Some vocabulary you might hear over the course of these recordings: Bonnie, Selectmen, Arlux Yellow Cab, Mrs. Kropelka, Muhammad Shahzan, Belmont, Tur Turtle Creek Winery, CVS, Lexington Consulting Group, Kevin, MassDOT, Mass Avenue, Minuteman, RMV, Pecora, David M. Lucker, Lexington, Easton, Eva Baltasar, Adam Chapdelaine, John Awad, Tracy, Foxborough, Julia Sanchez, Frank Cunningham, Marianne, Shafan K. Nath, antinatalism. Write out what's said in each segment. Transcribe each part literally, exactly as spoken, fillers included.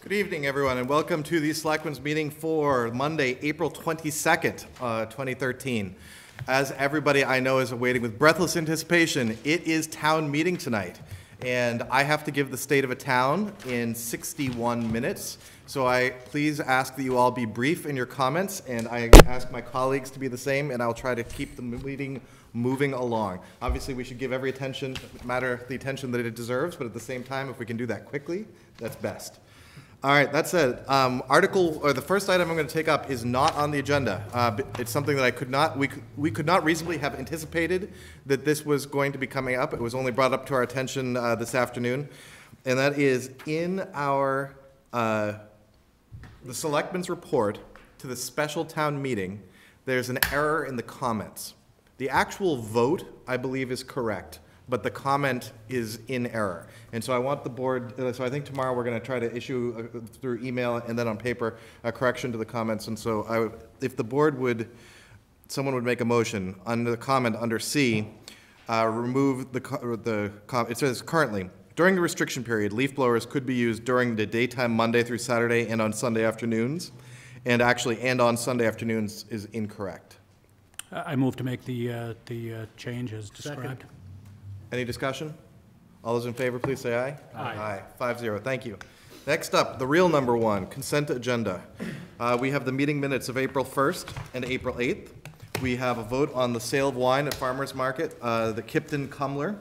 Good evening, everyone, and welcome to the Selectmen's meeting for Monday, April twenty-second, uh, twenty thirteen. As everybody I know is awaiting with breathless anticipation, it is town meeting tonight, and I have to give the state of a town in sixty-one minutes. So I please ask that you all be brief in your comments, and I ask my colleagues to be the same, and I'll try to keep the meeting moving along. Obviously, we should give every attention matter the attention that it deserves, but at the same time, if we can do that quickly, that's best. All right, that's it. Um, article, or the first item I'm going to take up is not on the agenda. Uh, it's something that I could not, we, we could not reasonably have anticipated that this was going to be coming up. It was only brought up to our attention uh, this afternoon. And that is in our, uh, the Selectmen's report to the special town meeting, there's an error in the comments. The actual vote, I believe, is correct, but the comment is in error. And so I want the board, so I think tomorrow we're gonna try to issue uh, through email and then on paper a correction to the comments. And so I, if the board would, someone would make a motion under the comment under C, uh, remove the, the it says currently, during the restriction period, leaf blowers could be used during the daytime Monday through Saturday and on Sunday afternoons. And actually, and on Sunday afternoons is incorrect. I move to make the, uh, the uh, change as described. Second. Any discussion? All those in favor, please say aye. Aye. Aye. Five zero. Thank you. Next up, the real number one, consent agenda. Uh, we have the meeting minutes of April first and April eighth. We have a vote on the sale of wine at farmers market, uh, the Kipton Cumler,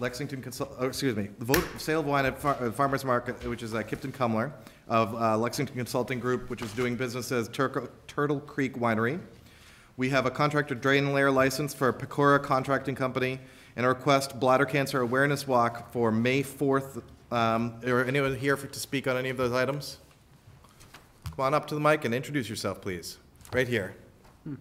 Lexington Consult. Oh, excuse me. The vote sale of wine at far uh, farmers market, which is uh, Kipton Cumler of uh, Lexington Consulting Group, which is doing business as Tur Turtle Creek Winery. We have a contractor drain layer license for Pecora Contracting Company, and a request bladder cancer awareness walk for May fourth. Um, are anyone here for, to speak on any of those items? Come on up to the mic and introduce yourself, please. Right here. Hmm.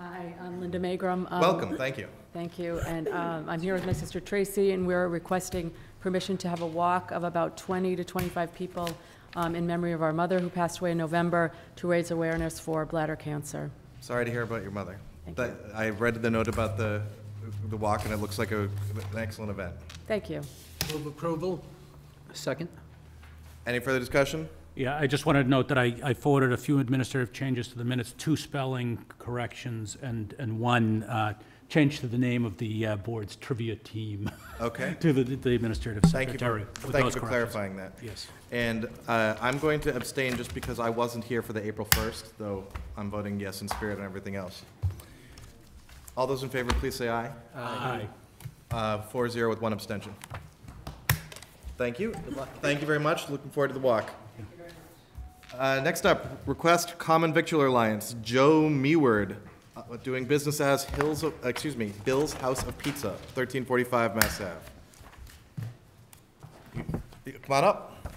Hi, I'm Linda Magrum. Um, Welcome, thank you. Thank you, and um, I'm here with my sister Tracy, and we're requesting permission to have a walk of about twenty to twenty-five people um, in memory of our mother who passed away in November to raise awareness for bladder cancer. Sorry to hear about your mother. That, I read the note about the, the walk, and it looks like a, an excellent event. Thank you. Move approval. Second. Any further discussion? Yeah, I just wanted to note that I, I forwarded a few administrative changes to the minutes, two spelling corrections, and, and one uh, change to the name of the uh, board's trivia team. Okay. To the, the administrative secretary. Thank you for, thank you for clarifying that. Yes. And uh, I'm going to abstain just because I wasn't here for the April first, though I'm voting yes in spirit and everything else. All those in favor, please say aye. Aye. Uh, four zero with one abstention. Thank you. Good luck. Thank you very much. Looking forward to the walk. Thank you very much. Uh, next up, request Common Victular Alliance, Joe Meward, uh, doing business as Hills. Of, excuse me, Bill's House of Pizza, thirteen forty-five Mass Avenue. Come on up.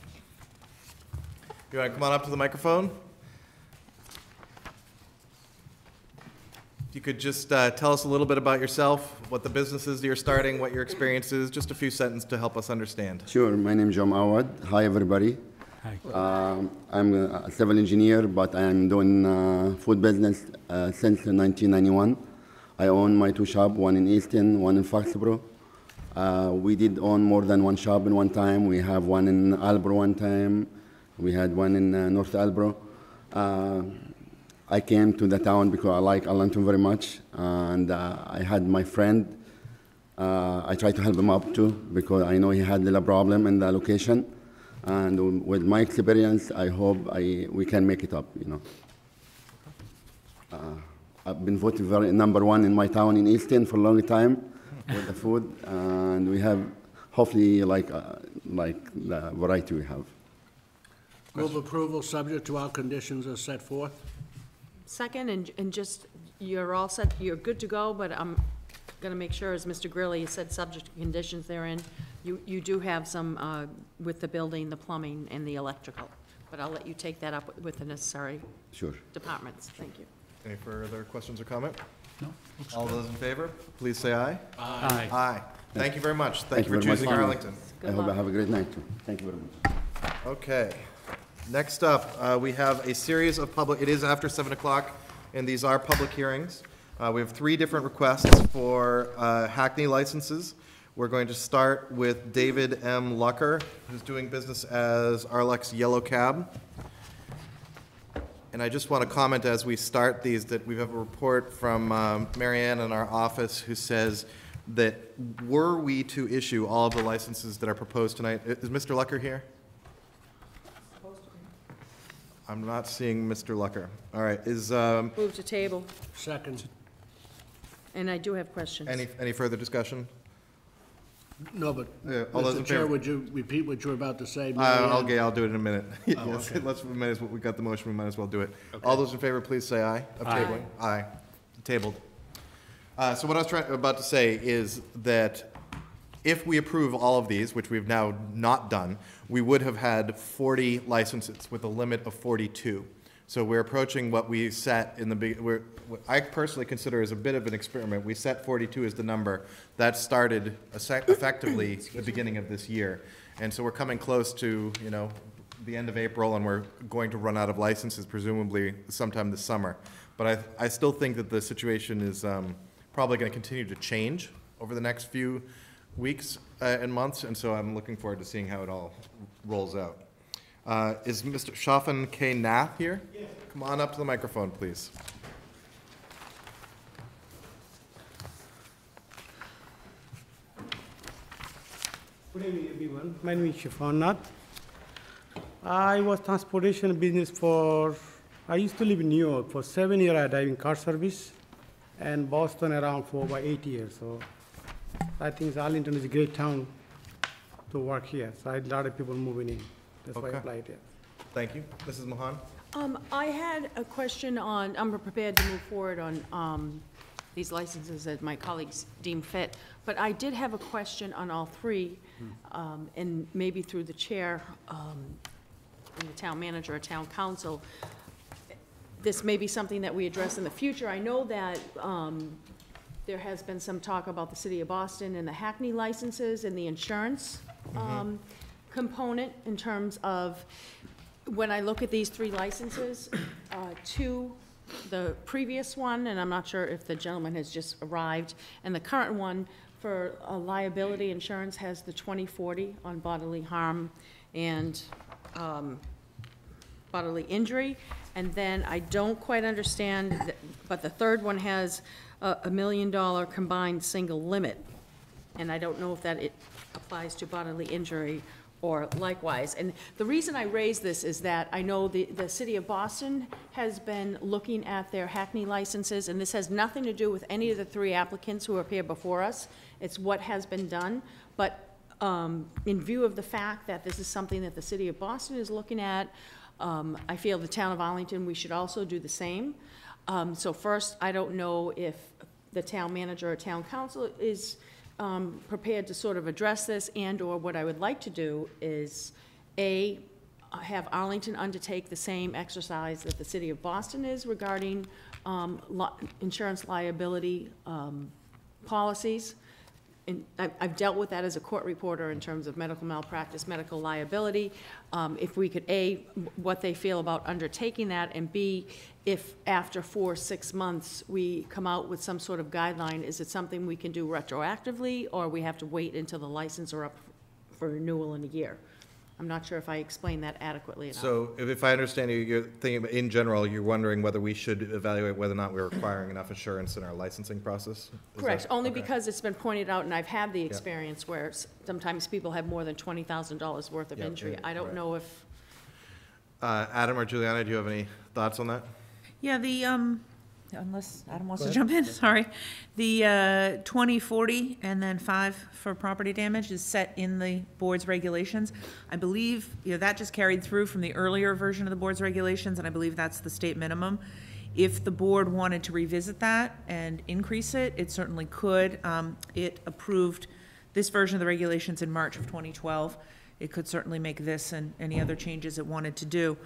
You want to come on up to the microphone? You could just uh, tell us a little bit about yourself, what the business is you're starting, what your experience is, just a few sentences to help us understand. Sure. My name is John Awad. Hi, everybody. Hi. Uh, I'm a civil engineer, but I'm doing uh, food business uh, since nineteen ninety-one. I own my two shops, one in Easton, one in Foxborough. Uh, we did own more than one shop in one time. We have one in Albro one time. We had one in uh, North Albro. Uh, I came to the town because I like Arlington very much, and uh, I had my friend. Uh, I tried to help him up too because I know he had a little problem in the location, and with my experience, I hope I, we can make it up. You know, uh, I've been voted very number one in my town in Easton for a long time with the food, and we have hopefully like uh, like the variety we have. Move approval subject to all conditions as set forth. Second, and, and just, you're all set, you're good to go, but I'm going to make sure, as Mister Grilli said, subject to conditions therein. You, you do have some uh, with the building, the plumbing, and the electrical, but I'll let you take that up with the necessary sure. departments. Thank you. Any further questions or comment? No. All those in favor, please say aye. Aye. Aye. Aye. Thank you very much. Thank, Thank you for choosing Arlington. I hope I have a great night, too. Thank you very much. Okay. Next up, uh, we have a series of public, it is after seven o'clock, and these are public hearings. Uh, we have three different requests for uh, Hackney licenses. We're going to start with David M. Lucker, who's doing business as Arlux Yellow Cab. And I just want to comment as we start these that we have a report from um, Marianne in our office who says that were we to issue all of the licenses that are proposed tonight, is Mister Lucker here? I'm not seeing Mister Lucker. All right, is... Um, Move to table. Second. And I do have questions. Any any further discussion? No, but yeah, all Mister Chair, favor? Would you repeat what you were about to say? Uh, okay, I'll do it in a minute. yes, oh, okay. Let's, we might as well, we got the motion, we might as well do it. Okay. All those in favor, please say aye. Of aye. Tabling. Aye. Aye. Tabled. Uh, so what I was trying, about to say is that if we approve all of these, which we've now not done, we would have had forty licenses with a limit of forty-two. So we're approaching what we set in the big, what I personally consider as a bit of an experiment. We set forty-two as the number. That started effectively the beginning of this year. And so we're coming close to, you know, the end of April, and we're going to run out of licenses presumably sometime this summer. But I, I still think that the situation is um, probably going to continue to change over the next few weeks uh, and months, and so I'm looking forward to seeing how it all rolls out. Uh, is Mister Shafan K. Nath here? Yes. Come on up to the microphone, please. Good evening, everyone. My name is Shafan Nath. I was transportation business for, I used to live in New York. For seven years, I driving car service, and Boston around for about eight years. So I think Arlington is a great town to work here. So I had a lot of people moving in. That's okay. Why I applied here. Thank you. Missus Mohan? Um, I had a question on, I'm prepared to move forward on um, these licenses as my colleagues deem fit, but I did have a question on all three, hmm. um, and maybe through the chair, um, and the town manager or town council. This may be something that we address in the future. I know that um, there has been some talk about the City of Boston and the Hackney licenses and the insurance um, mm-hmm. component in terms of when I look at these three licenses, uh, two, the previous one, and I'm not sure if the gentleman has just arrived, and the current one for uh, liability insurance has the twenty forty on bodily harm and um, bodily injury. And then I don't quite understand, but the third one has a, a million dollar combined single limit. And I don't know if that it applies to bodily injury or likewise. And the reason I raise this is that I know the, the City of Boston has been looking at their Hackney licenses, and this has nothing to do with any of the three applicants who appear before us. It's what has been done. But um, in view of the fact that this is something that the City of Boston is looking at, Um, I feel the town of Arlington, we should also do the same. Um, so first, I don't know if the town manager or town council is um, prepared to sort of address this, and or what I would like to do is, A, have Arlington undertake the same exercise that the City of Boston is regarding um, li insurance liability um, policies. And I've dealt with that as a court reporter in terms of medical malpractice, medical liability. Um, if we could, A, what they feel about undertaking that, and B, if after four, six months we come out with some sort of guideline, is it something we can do retroactively, or we have to wait until the license are up for renewal in a year? I'm not sure if I explained that adequately enough. So if I understand you, you're thinking in general, you're wondering whether we should evaluate whether or not we're requiring enough insurance in our licensing process? Is Correct, that, only okay. because it's been pointed out, and I've had the experience yeah. where sometimes people have more than twenty thousand dollars worth of yep. injury. It, I don't right. know if... Uh, Adam or Juliana, do you have any thoughts on that? Yeah, the um, unless Adam wants to jump in, sorry. The uh, twenty, forty, and then five for property damage is set in the board's regulations. I believe, you know, that just carried through from the earlier version of the board's regulations, and I believe that's the state minimum. If the board wanted to revisit that and increase it, it certainly could. Um, it approved this version of the regulations in March of twenty twelve. It could certainly make this and any other changes it wanted to do.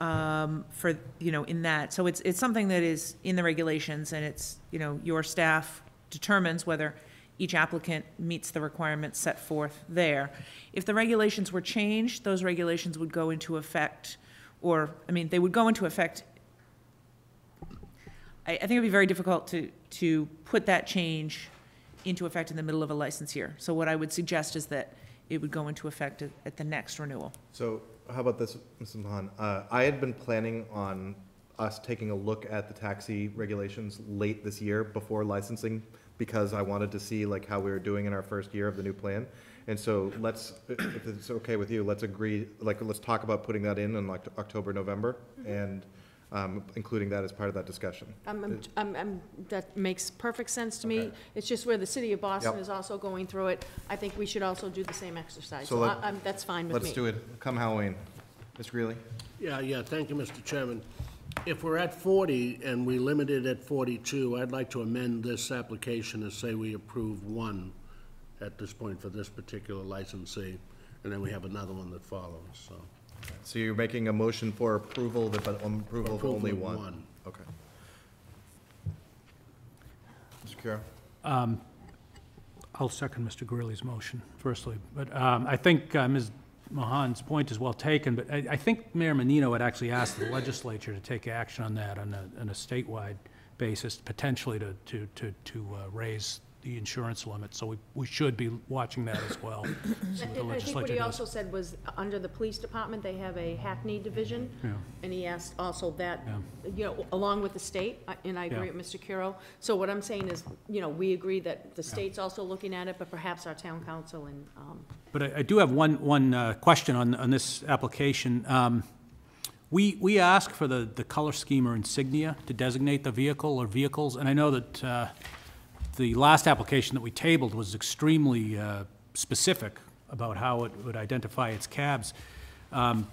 Um, for, you know, in that. So it's, it's something that is in the regulations, and it's, you know, your staff determines whether each applicant meets the requirements set forth there. If the regulations were changed, those regulations would go into effect, or, I mean, they would go into effect. I, I think it'd be very difficult to, to put that change into effect in the middle of a license year. So what I would suggest is that it would go into effect at, at the next renewal. So how about this, Missus Mahan? Uh, I had been planning on us taking a look at the taxi regulations late this year before licensing, because I wanted to see like how we were doing in our first year of the new plan. And so let's, if it's okay with you, let's agree, like let's talk about putting that in in like October, November, mm-hmm. and um, including that as part of that discussion. Um, I'm, I'm, I'm, that makes perfect sense to okay. me. It's just where the city of Boston yep. is also going through it. I think we should also do the same exercise. So, so let, I, I'm, that's fine with let's me. Let's do it come Halloween. Mister Greeley? Yeah, yeah, thank you, Mister Chairman. If we're at forty and we limit it at forty-two, I'd like to amend this application and say we approve one at this point for this particular licensee, and then we have another one that follows, so. So you're making a motion for approval, but approval, approval of only one. one. Okay. Mister Kira? Um, I'll second Mister Greeley's motion, firstly, but um, I think uh, Miz Mahan's point is well taken, but I, I think Mayor Menino had actually asked the legislature to take action on that on a, on a statewide basis, potentially to to to, to uh, raise the insurance limit. So we, we should be watching that as well. So the I think what he does. also said was under the police department they have a Hackney division, yeah. and he asked also that yeah. you know along with the state, and I agree yeah. with Mister Curo. So what I'm saying is you know we agree that the state's yeah. also looking at it, but perhaps our town council and. Um, but I, I do have one one uh, question on on this application. Um, we we ask for the the color scheme or insignia to designate the vehicle or vehicles, and I know that. Uh, The last application that we tabled was extremely uh, specific about how it would identify its cabs. Um,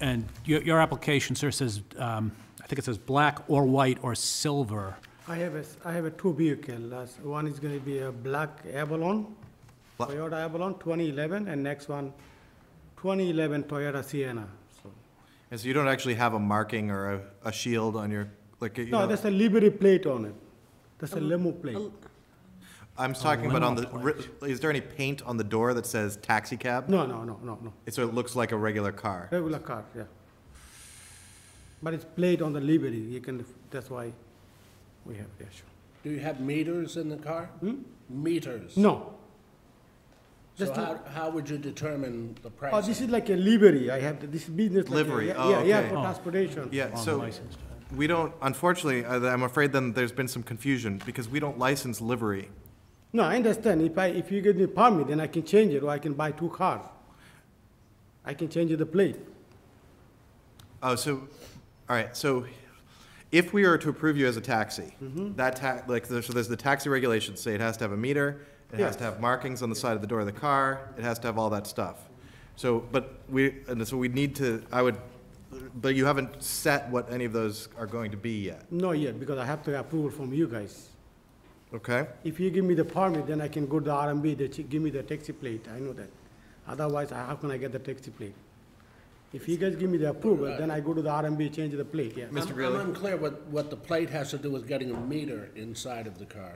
and your, your application, sir, says, um, I think it says black or white or silver. I have a, I have a two vehicle. Uh, one is going to be a black Avalon, black. Toyota Avalon twenty eleven, and next one, twenty eleven Toyota Sienna. So. And so you don't actually have a marking or a, a shield on your, like, you No, know. There's a Liberty plate on it. That's a limo plate. I'm talking oh, about on the, plate. Is there any paint on the door that says taxi cab? No, no, no, no, no. It's, so it looks like a regular car. Regular car, yeah. But it's played on the Liberty. You can, that's why we have the issue. Do you have meters in the car? Hmm? Meters? No. So Just how, how would you determine the price? Oh, this is like a livery. I have, the, this business. Livery, like a, oh, yeah, okay. yeah, for oh. transportation. Yeah, so. License. We don't, unfortunately, I'm afraid then there's been some confusion because we don't license livery. No, I understand. If I, if you give me a permit, then I can change it, or I can buy two cars. I can change the plate. Oh, so, all right. So if we are to approve you as a taxi, mm-hmm. that ta like the, so there's the taxi regulations, say it has to have a meter, it yes. has to have markings on the side of the door of the car, it has to have all that stuff. So, but we, and so we need to, I would, But you haven't set what any of those are going to be yet? Not yet, because I have to have approval from you guys. Okay. If you give me the permit, then I can go to R M B, they give me the taxi plate, I know that. Otherwise, how can I get the taxi plate? If you guys give me the approval, right. then I go to the R M B, change the plate, yeah. Mister Greeley? I'm unclear what, what the plate has to do with getting a meter inside of the car.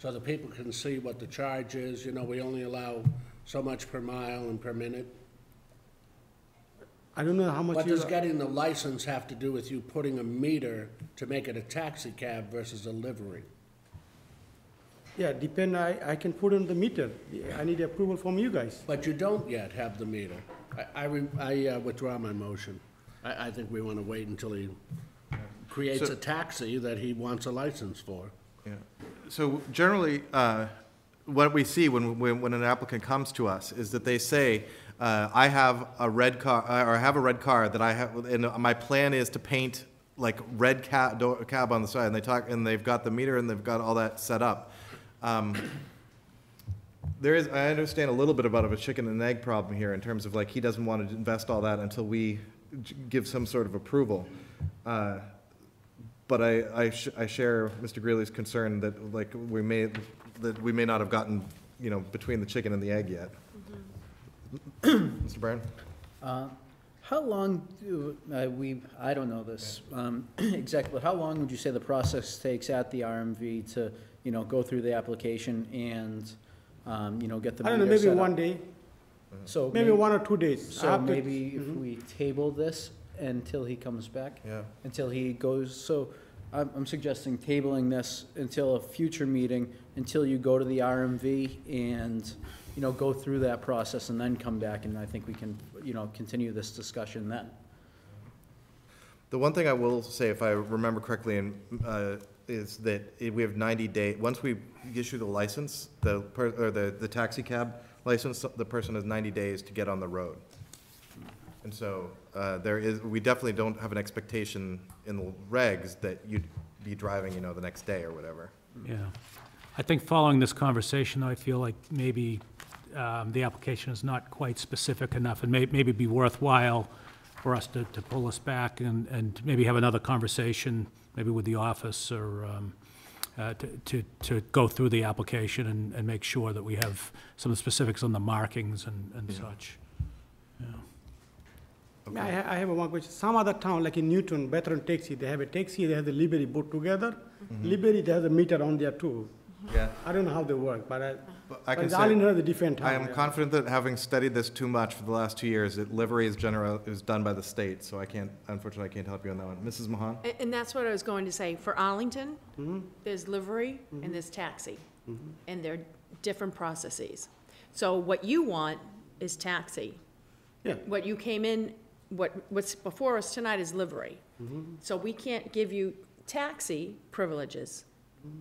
So the people can see what the charge is, you know, we only allow so much per mile and per minute. I don't know how much. What does getting the license have to do with you putting a meter to make it a taxi cab versus a livery? Yeah, depend. I, I can put in the meter. I need approval from you guys. But you don't yet have the meter. I, I, I uh, withdraw my motion. I, I think we want to wait until he creates so, a taxi that he wants a license for. Yeah. So generally, uh, what we see when, when when an applicant comes to us is that they say. Uh, I have a red car, or I have a red car that I have, and my plan is to paint like red cab, cab on the side, and they talk, and they've got the meter, and they've got all that set up. Um, there is, I understand a little bit about of a chicken and egg problem here in terms of like he doesn't want to invest all that until we give some sort of approval. Uh, but I I, sh I share Mister Greeley's concern that like we may that we may not have gotten you know between the chicken and the egg yet. Mm-hmm. Mister Byrne. Uh, How long do uh, we, I don't know this um, exactly, but how long would you say the process takes at the R M V to, you know, go through the application and, um, you know, get the meter set up? I don't know, maybe one day. So maybe, maybe one or two days. So maybe to, if mm-hmm. we table this until he comes back, yeah. until he goes, so I'm, I'm suggesting tabling this until a future meeting, until you go to the R M V and, you know, go through that process and then come back, and I think we can, you know, continue this discussion then. The one thing I will say, if I remember correctly, and, uh, is that it, we have ninety days. Once we issue the license, the per, or the the taxi cab license, the person has ninety days to get on the road. And so uh, there is, we definitely don't have an expectation in the regs that you'd be driving, you know, the next day or whatever. Yeah, I think following this conversation, I feel like maybe. Um, the application is not quite specific enough, and may, maybe be worthwhile for us to, to pull us back and, and maybe have another conversation, maybe with the office, or um, uh, to, to, to go through the application and, and make sure that we have some specifics on the markings and, and yeah. such. Yeah. Okay. I, I have one question. Some other town, like in Newton, Veteran Taxi, they have a taxi, they have the Liberty both together. Mm-hmm. Liberty, they have a meter on there too. Yeah. I don't know how they work, but I, but I can but say the different time, I am yeah. confident that having studied this too much for the last two years, that livery is general is done by the state, so I can't, unfortunately, I can't help you on that one, Missus Mahan. And, and that's what I was going to say. For Arlington, mm-hmm. there's livery mm-hmm. and there's taxi, mm-hmm. and they're different processes. So what you want is taxi. Yeah. What you came in, what what's before us tonight is livery. Mm-hmm. So we can't give you taxi privileges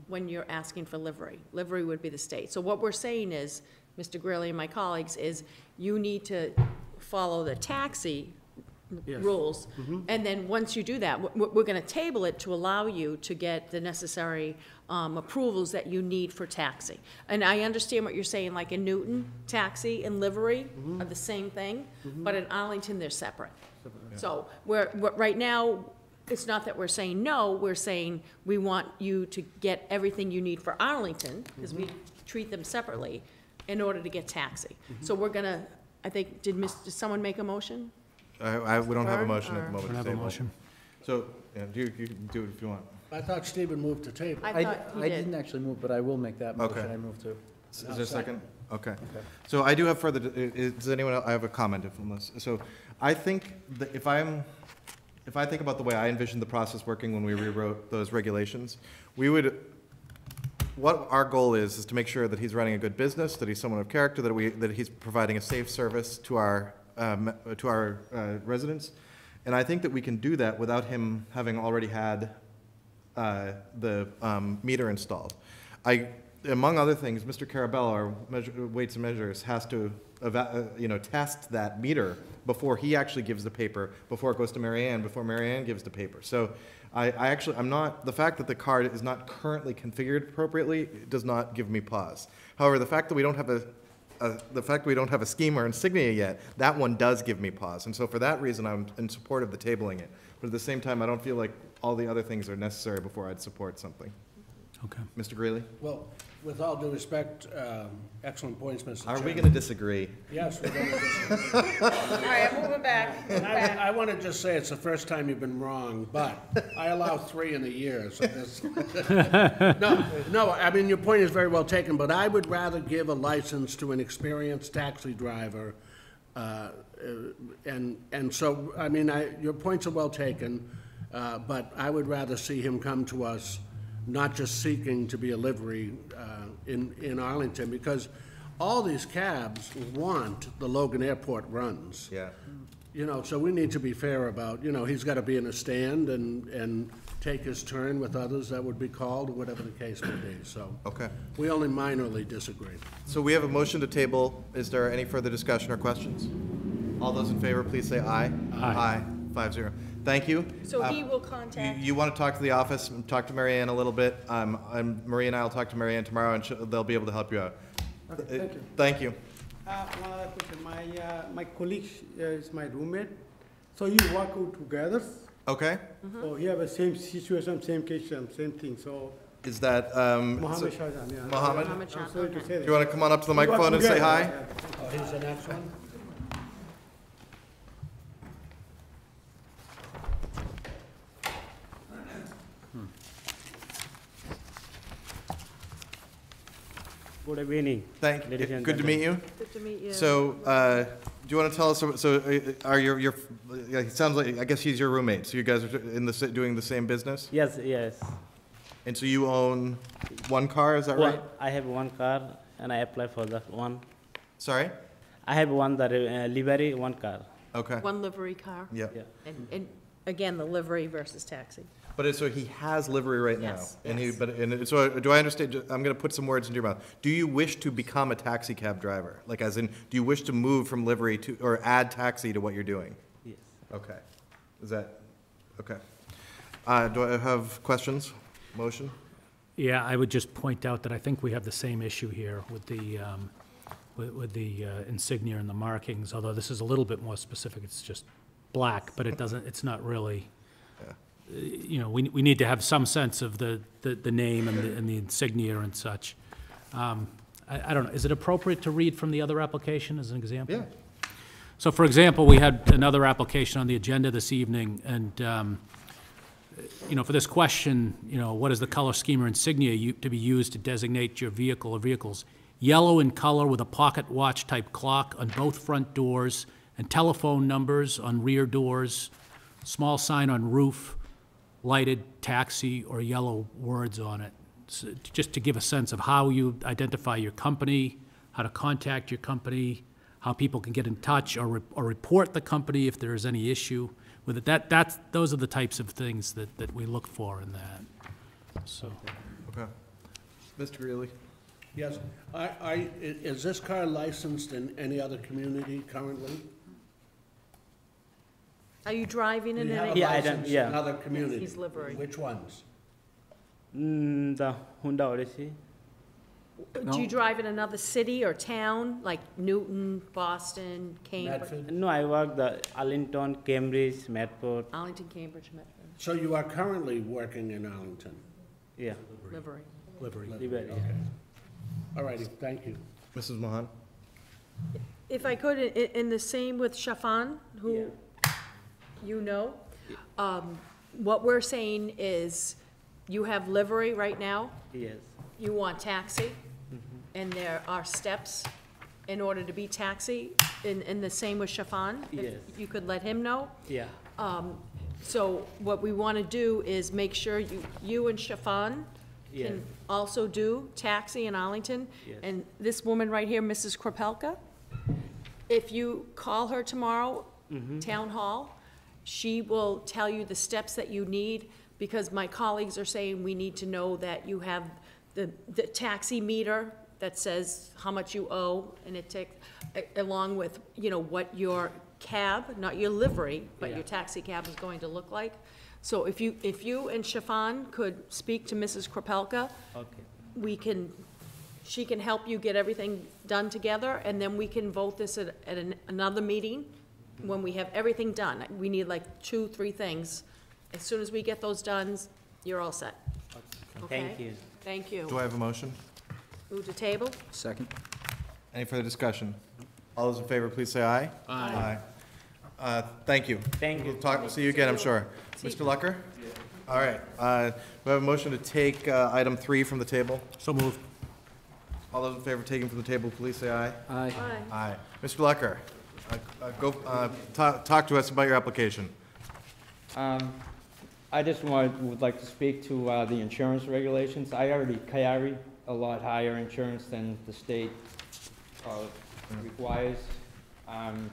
when you're asking for livery. Livery would be the state. So what we're saying is, Mister Greeley and my colleagues, is you need to follow the taxi yes. rules. Mm-hmm. And then once you do that, we're going to table it to allow you to get the necessary um, approvals that you need for taxi. And I understand what you're saying, like in Newton, taxi and livery mm-hmm. are the same thing, mm-hmm. but in Arlington, they're separate. separate yeah. So we're, we're, right now, it's not that we're saying no, we're saying we want you to get everything you need for Arlington, because mm-hmm. we treat them separately, in order to get taxi. Mm-hmm. So we're going to, I think, did, miss, did someone make a motion? I, I, we don't have a motion or? At the moment. We don't have a motion. So yeah, you, you can do it if you want. I thought Stephen moved to table. I, I, thought I did. didn't actually move, but I will make that motion. Okay. I moved to. Is, is there a second? Okay. okay. So I do have further, does anyone else, I have a comment. If, unless, so I think that if I'm, If I think about the way I envisioned the process working when we rewrote those regulations, we would, what our goal is, is to make sure that he's running a good business, that he's someone of character, that we, that he's providing a safe service to our, um, to our uh, residents. And I think that we can do that without him having already had uh, the um, meter installed. I, among other things, Mister Carabello, our measure, weights and measures, has to Uh, you know, test that meter before he actually gives the paper, before it goes to Marianne, before Marianne gives the paper. So I, I actually, I'm not, the fact that the card is not currently configured appropriately does not give me pause. However, the fact that we don't have a, a the fact we don't have a scheme or insignia yet, that one does give me pause. And so for that reason, I'm in support of the tabling it. But at the same time, I don't feel like all the other things are necessary before I'd support something. Okay. Mister Greeley? Well, with all due respect, um, excellent points, Mister Are Chairman. We going to disagree? Yes, we're going to disagree. All right, I'm moving back. Move I, back. I want to just say it's the first time you've been wrong, but I allow three in a year. So this no, no, I mean, your point is very well taken, but I would rather give a license to an experienced taxi driver. Uh, and, and so, I mean, I, your points are well taken, uh, but I would rather see him come to us not just seeking to be a livery uh, in, in Arlington, because all these cabs want the Logan Airport runs. Yeah. You know, so we need to be fair about, you know, he's got to be in a stand and, and take his turn with others that would be called, whatever the case may be. So okay. we only minorly disagree. So we have a motion to table. Is there any further discussion or questions? All those in favor, please say aye. Aye. Aye. Five zero. Thank you. So uh, he will contact. You, you want to talk to the office and talk to Marianne a little bit. Um, I'm, Marie and I will talk to Marianne tomorrow, and they'll be able to help you out. Okay, thank uh, you. Thank you. Uh, one other question. My, uh, my colleague uh, is my roommate. So you work out together. Okay. Mm-hmm. So you have the same situation, same case, same thing. So is that um, Muhammad Shahzan? Yeah. Muhammad. Muhammad Shahzan. I'm sorry to say that. Do you want to come on up to the we microphone and say hi? Yeah. Oh, here's the next one. Good evening. Thank you. Good gentlemen. to meet you. Good to meet you. So, uh, do you want to tell us? So, are your your? It sounds like I guess he's your roommate. So you guys are in the doing the same business. Yes. Yes. And so you own one car. Is that well, right? I have one car, and I apply for that one. Sorry. I have one that uh, livery one car. Okay. One livery car. Yeah. yeah. And, and again, the livery versus taxi. But it's, so he has livery right yes, now, and yes. he. But and so do I understand? I'm going to put some words into your mouth. Do you wish to become a taxi cab driver? Like, as in, do you wish to move from livery to or add taxi to what you're doing? Yes. Okay. Is that okay? Uh, do I have questions? Motion? Yeah, I would just point out that I think we have the same issue here with the um, with, with the uh, insignia and the markings. Although this is a little bit more specific. It's just black, but it doesn't. It's not really. You know, we, we need to have some sense of the, the, the name and the, and the insignia and such. Um, I, I don't know, is it appropriate to read from the other application as an example? Yeah. So, for example, we had another application on the agenda this evening, and, um, you know, for this question, you know, what is the color scheme or insignia you, to be used to designate your vehicle or vehicles? Yellow in color with a pocket watch type clock on both front doors and telephone numbers on rear doors, small sign on roof, lighted taxi or yellow words on it, so just to give a sense of how you identify your company, how to contact your company, how people can get in touch or, re or report the company if there is any issue with it. That, that's, those are the types of things that, that we look for in that. So. Okay. Mister Greeley. Yes. I, I, is this car licensed in any other community currently? Are you driving in any yeah, I don't, yeah. another community? He's livery. Which ones? Mm, the Honda Odyssey. No. Do you drive in another city or town, like Newton, Boston, Cambridge? No, I work the Arlington, Cambridge, Medford. Arlington, Cambridge, Medford. So you are currently working in Arlington? Yeah. Livery. Livery. Livery. Livery. Okay. Yeah. All righty. Thank you. Missus Mohan? If I could, in, in the same with Shafan, who... Yeah. You know, um, what we're saying is you have livery right now. Yes. You want taxi, mm-hmm. and there are steps in order to be taxi, and, and the same with Shafan. Yes. If you could let him know. Yeah. Um, so what we want to do is make sure you, you and Shafan yes. can also do taxi in Arlington. Yes. And this woman right here, Missus Kropelka, if you call her tomorrow, mm-hmm. town hall, she will tell you the steps that you need, because my colleagues are saying we need to know that you have the, the taxi meter that says how much you owe, and it takes, along with, you know, what your cab, not your livery, but yeah. your taxi cab is going to look like. So if you, if you and Shafan could speak to Missus Kropelka, okay. we can, she can help you get everything done together, and then we can vote this at, at an, another meeting. When we have everything done, we need like two, three things. As soon as we get those done, you're all set. Okay? Thank you. Thank you. Do I have a motion? Move to table. Second. Any further discussion? All those in favor, please say aye. Aye. Aye. Uh, thank you. Thank you. We'll talk. We'll see you again, I'm sure. Mister Lucker? Yeah. All right. Uh, we have a motion to take uh, item three from the table. So moved. All those in favor taking from the table, please say aye. Aye. Aye. Aye. Mister Lucker? Uh, uh, go uh, talk to us about your application. Um, I just wanted, would like to speak to uh, the insurance regulations. I already carry a lot higher insurance than the state uh, requires. I'm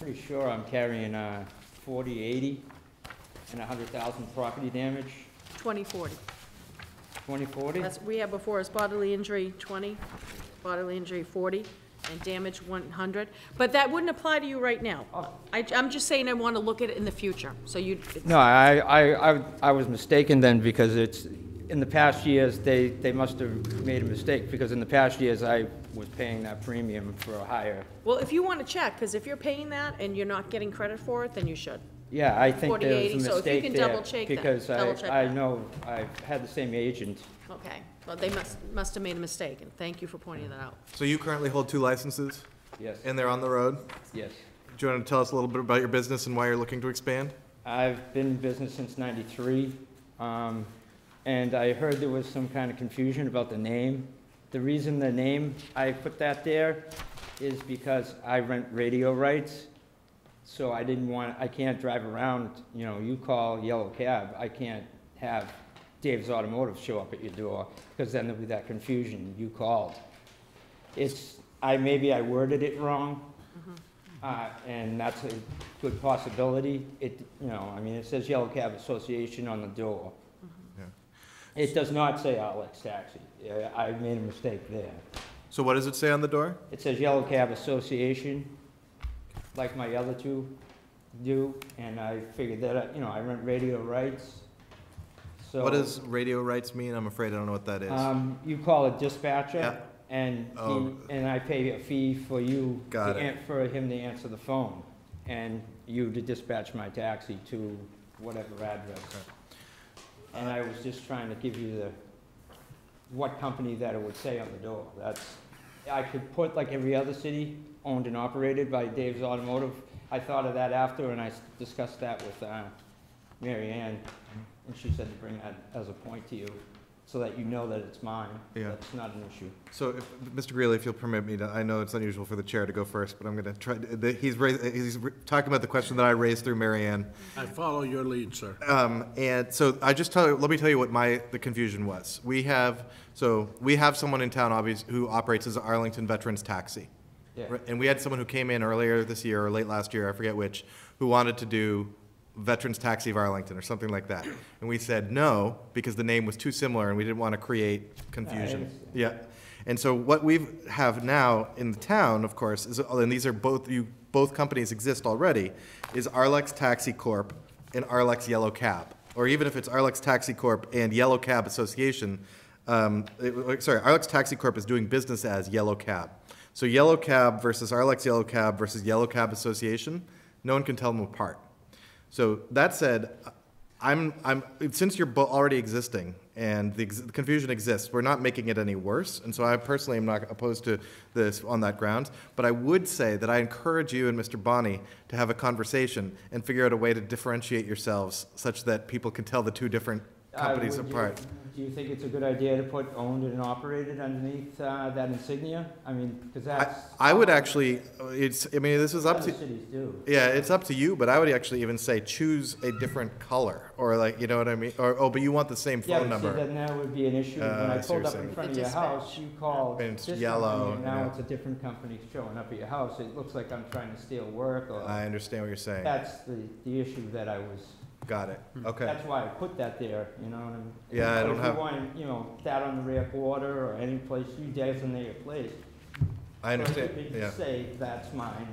pretty sure I'm carrying uh, forty eighty and one hundred thousand property damage. twenty forty. twenty forty? That's what we have before us, bodily injury twenty, bodily injury forty. and damage one hundred. But that wouldn't apply to you right now. Oh. I, I'm just saying I want to look at it in the future. So you. No, I, I, I, I was mistaken then, because it's, in the past years, they, they must have made a mistake, because in the past years, I was paying that premium for a higher. Well, if you want to check, because if you're paying that and you're not getting credit for it, then you should. Yeah, I think there was a mistake. So if you can double check that. Because I, I know I've had the same agent. Okay, well, they must, must have made a mistake, and thank you for pointing that out. So you currently hold two licenses? Yes. And they're on the road? Yes. Do you want to tell us a little bit about your business and why you're looking to expand? I've been in business since ninety-three, um, and I heard there was some kind of confusion about the name. The reason the name I put that there is because I rent radio rights. So I didn't want, I can't drive around, you know, you call Yellow Cab, I can't have Dave's Automotive show up at your door, because then there'll be that confusion, you called. It's, I, maybe I worded it wrong, mm-hmm. uh, and that's a good possibility. It, you know, I mean, it says Yellow Cab Association on the door. Mm-hmm. Yeah. It does not say Arlux Taxi. I made a mistake there. So what does it say on the door? It says Yellow Cab Association, like my other two do, and I figured that, I, you know, I rent radio rights, so. What does radio rights mean? I'm afraid I don't know what that is. Um, you call a dispatcher, yeah. and oh. he, and I pay a fee for you, Got to an, for him to answer the phone, and you to dispatch my taxi to whatever address. Okay. And I was just trying to give you the, what company that it would say on the door. That's, I could put like every other city, owned and operated by Dave's Automotive. I thought of that after, and I discussed that with uh, Marianne, and she said to bring that as a point to you, so that you know that it's mine. Yeah. That's not an issue. So, if, Mister Greeley, if you'll permit me to, I know it's unusual for the chair to go first, but I'm going to try. To, the, he's raised, he's talking about the question that I raised through Marianne. I follow your lead, sir. Um, and so, I just tell. Let me tell you what my the confusion was. We have so we have someone in town, obviously, who operates as an Arlington Veterans Taxi. Yeah. And we had someone who came in earlier this year or late last year, I forget which, who wanted to do Veterans Taxi of Arlington or something like that. And we said no, because the name was too similar and we didn't want to create confusion. Nice. Yeah. And so what we have now in the town, of course, is, and these are both, you, both companies exist already, is Arlux Taxi Corp and Arlux Yellow Cab. Or even if it's Arlux Taxi Corp and Yellow Cab Association, um, it, sorry, Arlux Taxi Corp is doing business as Yellow Cab. So Yellow Cab versus Arlux Yellow Cab versus Yellow Cab Association, no one can tell them apart. So that said, I'm, I'm, since you're already existing and the, ex the confusion exists, we're not making it any worse. And so I personally am not opposed to this on that ground. But I would say that I encourage you and Mister Bonnie to have a conversation and figure out a way to differentiate yourselves such that people can tell the two different companies uh, apart. You, do you think it's a good idea to put owned and operated underneath uh, that insignia? I mean, because that's... I, I would actually, it's, I mean, this is up to... cities do. Yeah, it's up to you, but I would actually even say choose a different color, or like, you know what I mean? Or, oh, but you want the same phone yeah, number. Yeah, then that would be an issue. Uh, when I, I pulled up in front of your house, you called... And it's yellow. And now yeah. it's a different company showing up at your house. It looks like I'm trying to steal work, or... I understand what you're saying. That's the, the issue that I was... Got it. Okay. That's why I put that there, you know what I mean? Yeah, I don't have... If you want, you know, that on the rear quarter or any place, you designate your place. I understand, yeah. Say that's mine.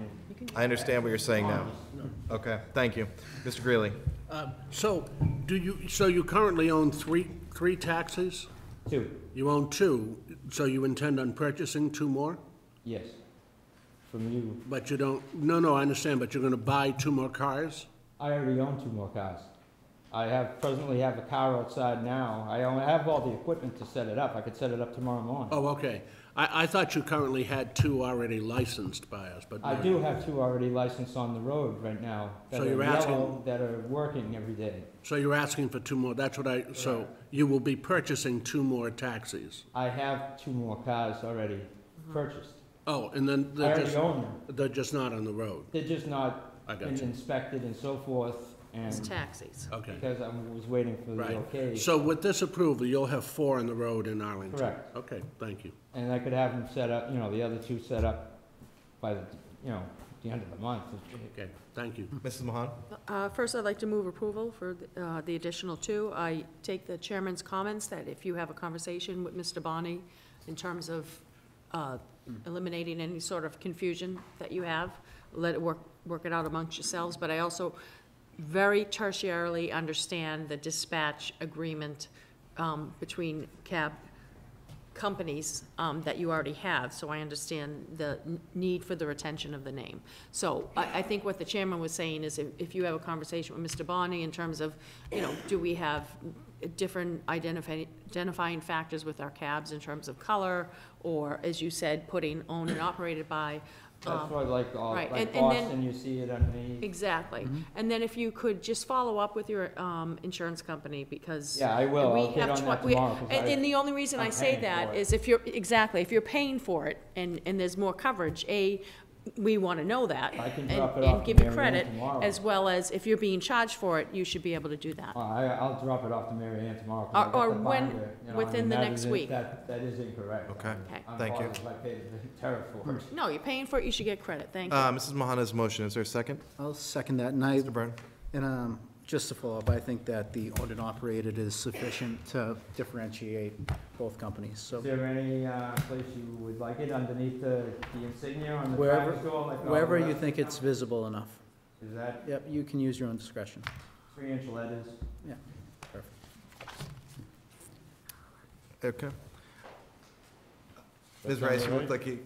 I understand what you're saying now. Okay, thank you. Mister Greeley. Uh, so, do you, so you currently own three, three taxis? Two. You own two, so you intend on purchasing two more? Yes, from you. But you don't, no, no, I understand, but you're going to buy two more cars? I already own two more cars. I have presently have a car outside now. I only have all the equipment to set it up. I could set it up tomorrow morning. Oh, okay. I, I thought you currently had two already licensed by us, but I do have two already licensed on the road right now. That so you're are asking yellow, that are working every day. So you're asking for two more. That's what I. Yeah. So you will be purchasing two more taxis. I have two more cars already mm-hmm. purchased. Oh, and then they're I just own them. They're just not on the road. They're just not. I got and you. Inspected and so forth. And it's taxis. Okay. Because I was waiting for right. the okay. So with this approval, you'll have four on the road in Arlington. Correct. Okay, thank you. And I could have them set up, you know, the other two set up by the, you know, the end of the month. Okay, thank you. Missus Mahan? Uh, first, I'd like to move approval for the, uh, the additional two. I take the chairman's comments that if you have a conversation with Mister Bonney in terms of uh, eliminating any sort of confusion that you have. Let it work, work it out amongst yourselves. But I also very tertiarily understand the dispatch agreement um, between cab companies um, that you already have, so I understand the need for the retention of the name. So I, I think what the chairman was saying is if, if you have a conversation with Mister Bonnie in terms of, you know, do we have different identify, identifying factors with our cabs in terms of color, or as you said, putting owned and operated by. Um, That's why, like, all, right. like and, Boston, and then, you see it underneath. Exactly. Mm-hmm. And then if you could just follow up with your um, insurance company, because yeah, I will. We I'll have on that we, and, I, and the only reason I'm I say that is if you're exactly if you're paying for it and and there's more coverage. A, we want to know that I can drop and, it off and give you credit, as well as if you're being charged for it, you should be able to do that. Uh, I, I'll drop it off to Marianne tomorrow. Uh, or when, binder, you know, within I mean, the next is, week. That, that is incorrect. Okay, I mean, thank you. I paid for it. No, you're paying for it, you should get credit, thank uh, you. Missus Mahana's motion, is there a second? I'll second that. And I, Mister Byrne. And um, just to follow up, I think that the owned and operated is sufficient to differentiate both companies. So, is there any uh, place you would like it underneath the, the insignia on the wherever, store, like wherever you think it's visible enough. Is that? Yep, you can use your own discretion. Three-inch letters. Yeah, perfect. Okay. Miz Rice, you looked like you,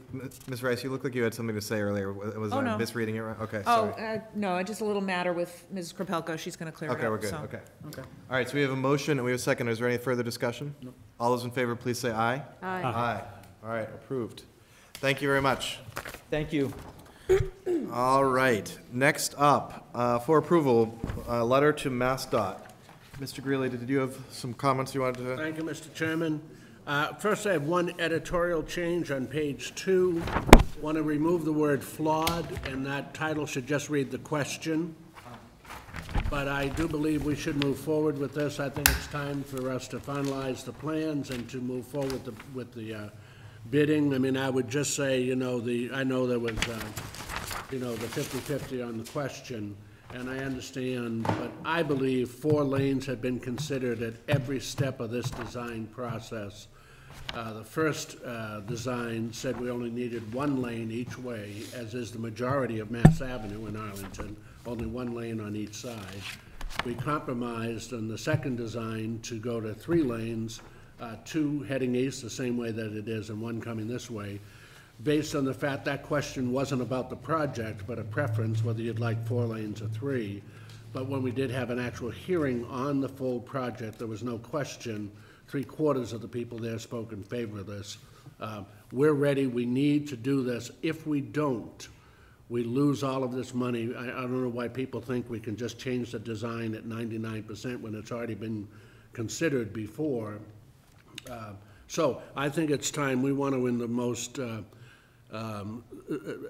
Miz Rice, you looked like you had something to say earlier. Was oh, I no. misreading it right? Okay, sorry. Oh, uh, no, just a little matter with Missus Kropelka. She's going to clear okay, it up. Okay, we're good. So. Okay. Okay. All right, so we have a motion and we have a second. Is there any further discussion? No. All those in favor, please say aye. Aye. Aye. Aye. All right, approved. Thank you very much. Thank you. All right, next up, uh, for approval, a letter to MassDOT. Mister Greeley, did you have some comments you wanted to? Thank you, Mister Chairman. Uh, first, I have one editorial change on page two. I want to remove the word flawed, and that title should just read the question. But I do believe we should move forward with this. I think it's time for us to finalize the plans and to move forward with the, with the uh, bidding. I mean, I would just say, you know, the I know there was, uh, you know, the fifty fifty on the question, and I understand, but I believe four lanes have been considered at every step of this design process. Uh, the first uh, design said we only needed one lane each way, as is the majority of Mass Avenue in Arlington, only one lane on each side. We compromised on the second design to go to three lanes, uh, two heading east the same way that it is and one coming this way, based on the fact that question wasn't about the project, but a preference whether you'd like four lanes or three. But when we did have an actual hearing on the full project, there was no question. Three quarters of the people there spoke in favor of this. Uh, we're ready, we need to do this. If we don't, we lose all of this money. I, I don't know why people think we can just change the design at ninety-nine percent when it's already been considered before. Uh, so I think it's time we want to, in the most uh, um,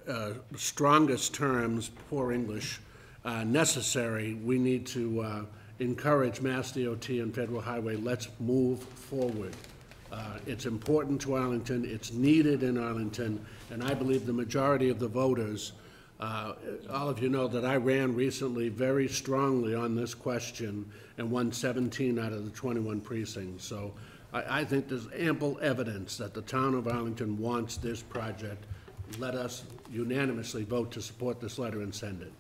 uh, uh, strongest terms, poor English, uh, necessary, we need to uh, encourage MassDOT and Federal Highway, let's move forward. Uh, it's important to Arlington, it's needed in Arlington, and I believe the majority of the voters, uh, all of you know that I ran recently very strongly on this question and won seventeen out of the twenty-one precincts. So I, I think there's ample evidence that the town of Arlington wants this project. Let us unanimously vote to support this letter and send it.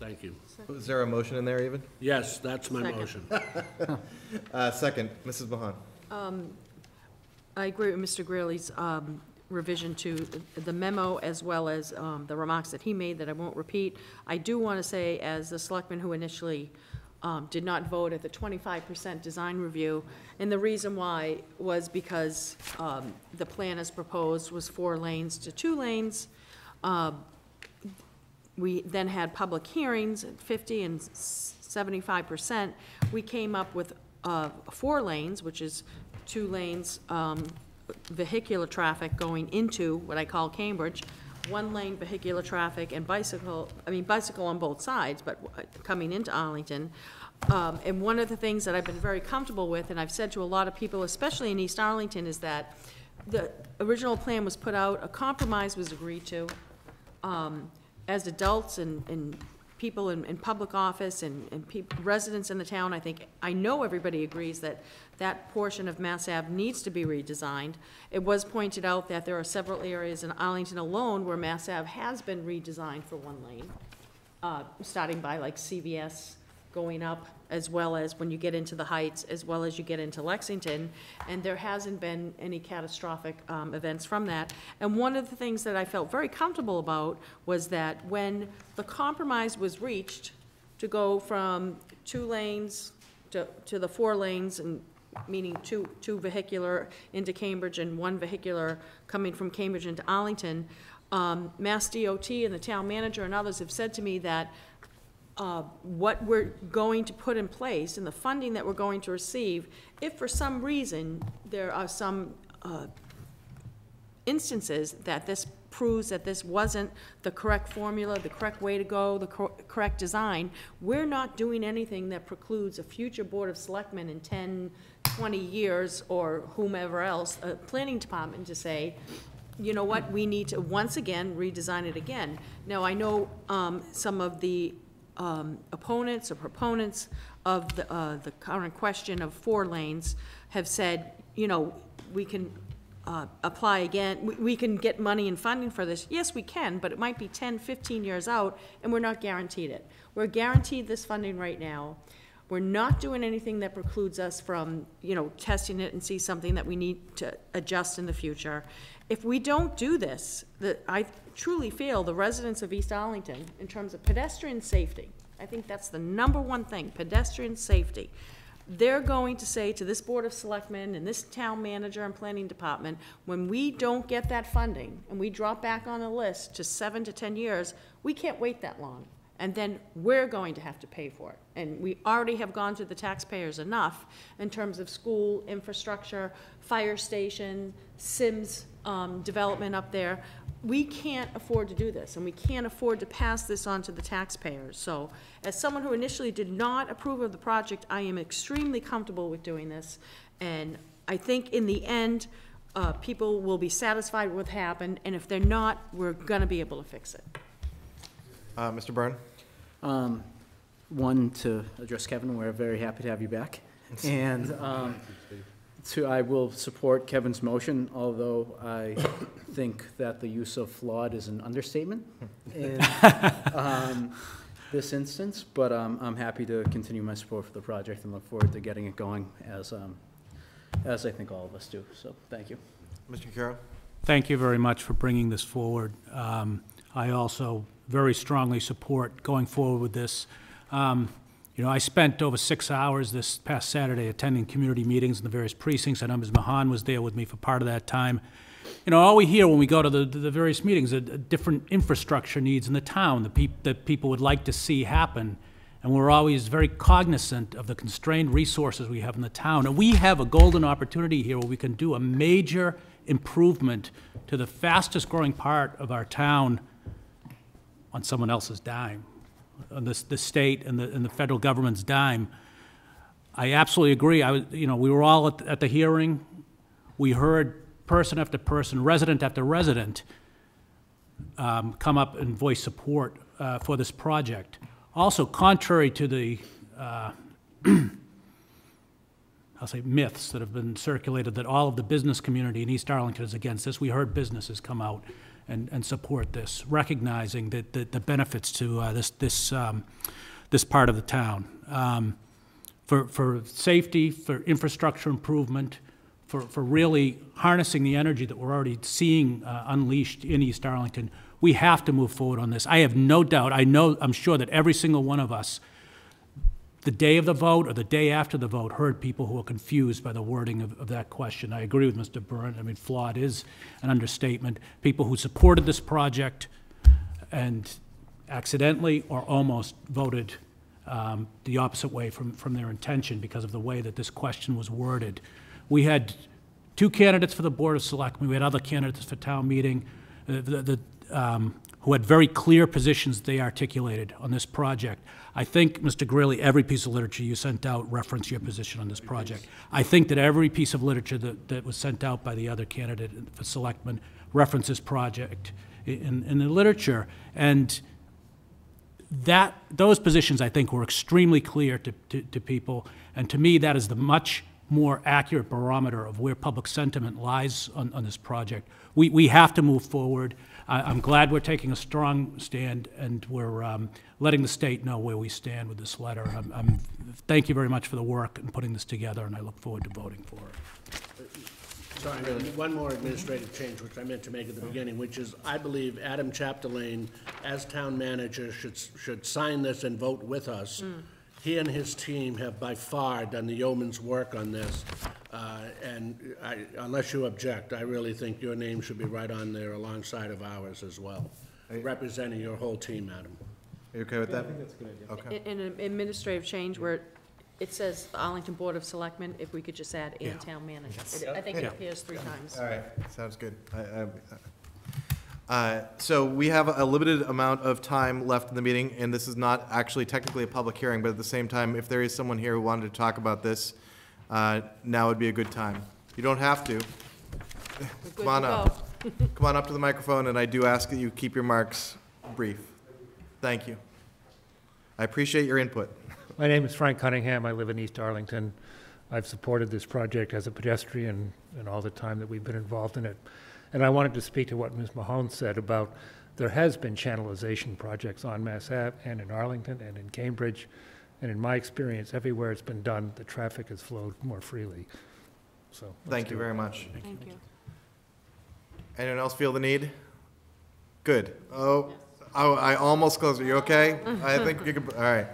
Thank you. Second. Is there a motion in there even? Yes, that's my second. Motion. uh, second, Missus Mahan. Um, I agree with Mister Greeley's um, revision to the memo, as well as um, the remarks that he made that I won't repeat. I do want to say, as the selectman who initially um, did not vote at the twenty-five percent design review, and the reason why was because um, the plan as proposed was four lanes to two lanes. Uh, We then had public hearings at fifty and seventy-five percent. We came up with uh, four lanes, which is two lanes um, vehicular traffic going into what I call Cambridge, one lane vehicular traffic and bicycle, I mean bicycle on both sides, but coming into Arlington. Um, and one of the things that I've been very comfortable with, and I've said to a lot of people, especially in East Arlington, is that the original plan was put out, a compromise was agreed to. Um, As adults and, and people in, in public office and, and people, residents in the town, I think, I know everybody agrees that that portion of Mass Ave needs to be redesigned. It was pointed out that there are several areas in Arlington alone where Mass Ave has been redesigned for one lane, uh, starting by like C V S going up, as well as when you get into the Heights, as well as you get into Lexington, and there hasn't been any catastrophic um, events from that. And one of the things that I felt very comfortable about was that when the compromise was reached to go from two lanes to, to the four lanes, and meaning two, two vehicular into Cambridge and one vehicular coming from Cambridge into Arlington, um, Mass D O T and the town manager and others have said to me that Uh, what we're going to put in place and the funding that we're going to receive, if for some reason there are some uh, instances that this proves that this wasn't the correct formula, the correct way to go, the cor correct design, we're not doing anything that precludes a future Board of Selectmen in ten, twenty years or whomever else, a planning department, to say, you know what, we need to once again redesign it again. Now, I know um, some of the Um, opponents or proponents of the, uh, the current question of four lanes have said, you know, we can uh, apply again, we, we can get money and funding for this. Yes, we can, but it might be ten, fifteen years out, and we're not guaranteed it. We're guaranteed this funding right now. We're not doing anything that precludes us from, you know, testing it and see something that we need to adjust in the future. If we don't do this, the, I truly feel the residents of East Arlington, in terms of pedestrian safety, I think that's the number one thing, pedestrian safety. They're going to say to this Board of Selectmen and this town manager and planning department, when we don't get that funding and we drop back on the list to seven to ten years, we can't wait that long. And then we're going to have to pay for it. And we already have gone to the taxpayers enough in terms of school, infrastructure, fire station, Sims um, development up there. We can't afford to do this, and we can't afford to pass this on to the taxpayers. So as someone who initially did not approve of the project, I am extremely comfortable with doing this. And I think in the end, uh, people will be satisfied with what happened, and if they're not, we're gonna be able to fix it. Uh, Mister Byrne? Um, one, to address Kevin, we're very happy to have you back. And um, two, I will support Kevin's motion, although I think that the use of flawed is an understatement in um, this instance. But um, I'm happy to continue my support for the project and look forward to getting it going, as, um, as I think all of us do. So thank you. Mister Carroll? Thank you very much for bringing this forward. Um, I also very strongly support going forward with this. Um, you know, I spent over six hours this past Saturday attending community meetings in the various precincts. I know Miz Mahan was there with me for part of that time. You know, all we hear when we go to the, the various meetings are different infrastructure needs in the town that, pe that people would like to see happen. And we're always very cognizant of the constrained resources we have in the town. And we have a golden opportunity here where we can do a major improvement to the fastest growing part of our town on someone else's dime, on the, the state and the, and the federal government's dime. I absolutely agree. I was, you know, we were all at the, at the hearing. We heard person after person, resident after resident, um, come up and voice support uh, for this project. Also, contrary to the, uh, I'll say, myths that have been circulated that all of the business community in East Arlington is against this, we heard businesses come out And, and support this, recognizing that the, the benefits to uh, this this um, this part of the town um, for for safety, for infrastructure improvement, for for really harnessing the energy that we're already seeing uh, unleashed in East Arlington. We have to move forward on this. I have no doubt. I know. I'm sure that every single one of us, the day of the vote or the day after the vote, heard people who were confused by the wording of, of that question. I agree with Mister Byrne. I mean, flawed is an understatement. People who supported this project and accidentally or almost voted um, the opposite way from, from their intention because of the way that this question was worded. We had two candidates for the Board of Selectmen. We had other candidates for town meeting uh, the, the, um, who had very clear positions they articulated on this project. I think, Mister Greeley, every piece of literature you sent out referenced your position on this project. I think that every piece of literature that, that was sent out by the other candidate for selectman references project in, in the literature. And that, those positions, I think, were extremely clear to, to, to people, and to me, that is the much more accurate barometer of where public sentiment lies on, on this project. We, we have to move forward. I, I'm glad we're taking a strong stand, and we're um, letting the state know where we stand with this letter. I'm, I'm, thank you very much for the work in putting this together, and I look forward to voting for it. Sorry, one more administrative change, which I meant to make at the beginning, which is I believe Adam Chapdelaine, as town manager, should, should sign this and vote with us. Mm. He and his team have by far done the yeoman's work on this, uh, and I, unless you object, I really think your name should be right on there alongside of ours as well, you, representing your whole team, Madam. Are you okay with yeah, that? I think that's a good idea. Okay. In, in an administrative change where it says the Arlington Board of Selectmen, if we could just add and yeah. town manager. Yes. It, I think yeah. it appears three yeah. times. All right, sounds good. I, I, I, Uh, so we have a limited amount of time left in the meeting, and this is not actually technically a public hearing, but at the same time, if there is someone here who wanted to talk about this, uh, now would be a good time. You don't have to. Come on up. Come on up to the microphone, and I do ask that you keep your remarks brief. Thank you. I appreciate your input. My name is Frank Cunningham. I live in East Arlington. I've supported this project as a pedestrian and all the time that we've been involved in it. And I wanted to speak to what Miz Mahone said about there has been channelization projects on Mass Ave and in Arlington and in Cambridge. And in my experience, everywhere it's been done, the traffic has flowed more freely. So thank you very much. Thank, Thank you. you. Anyone else feel the need? Good. Oh, oh I almost closed it. You okay? I think you could. All right.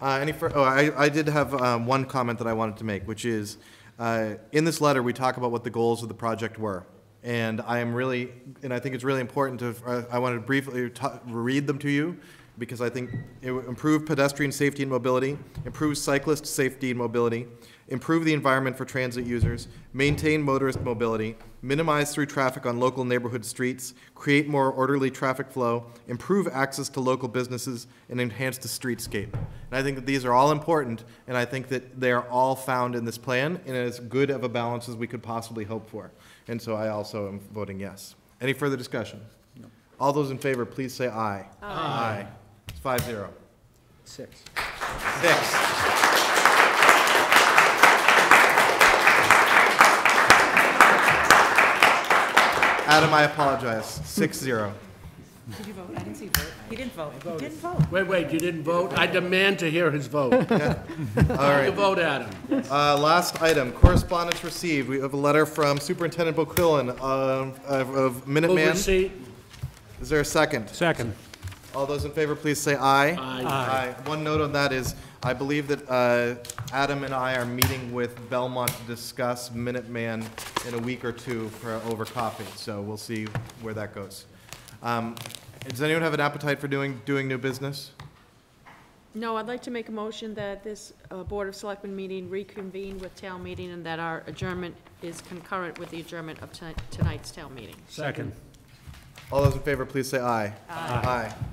Uh, any further? Oh, I, I did have um, one comment that I wanted to make, which is uh, in this letter, we talk about what the goals of the project were. And I am really, and I think it's really important to, uh, I wanted to briefly read them to you because I think it would improve pedestrian safety and mobility, improve cyclist safety and mobility, improve the environment for transit users, maintain motorist mobility, minimize through traffic on local neighborhood streets, create more orderly traffic flow, improve access to local businesses, and enhance the streetscape. And I think that these are all important, and I think that they are all found in this plan and as good of a balance as we could possibly hope for. And so I also am voting yes. Any further discussion? No. All those in favor, please say aye. Aye. Aye. It's five zero. Six. Six. Adam, I apologize. Six zero. Did you vote? I didn't see you vote. He didn't vote. He didn't vote. Wait, wait, you didn't vote? I demand to hear his vote. Yeah. All right. You vote, Adam. Uh, last item, correspondence received. We have a letter from Superintendent Boquilin of, of, of Minuteman. Overseat. Is there a second? Second. All those in favor, please say aye. Aye. Aye. Aye. One note on that is I believe that uh, Adam and I are meeting with Belmont to discuss Minuteman in a week or two for over coffee. So we'll see where that goes. Um, does anyone have an appetite for doing doing new business? No, I'd like to make a motion that this uh, Board of Selectmen meeting reconvene with town meeting and that our adjournment is concurrent with the adjournment of tonight's town meeting. Second. All those in favor, please say aye. Aye. Aye.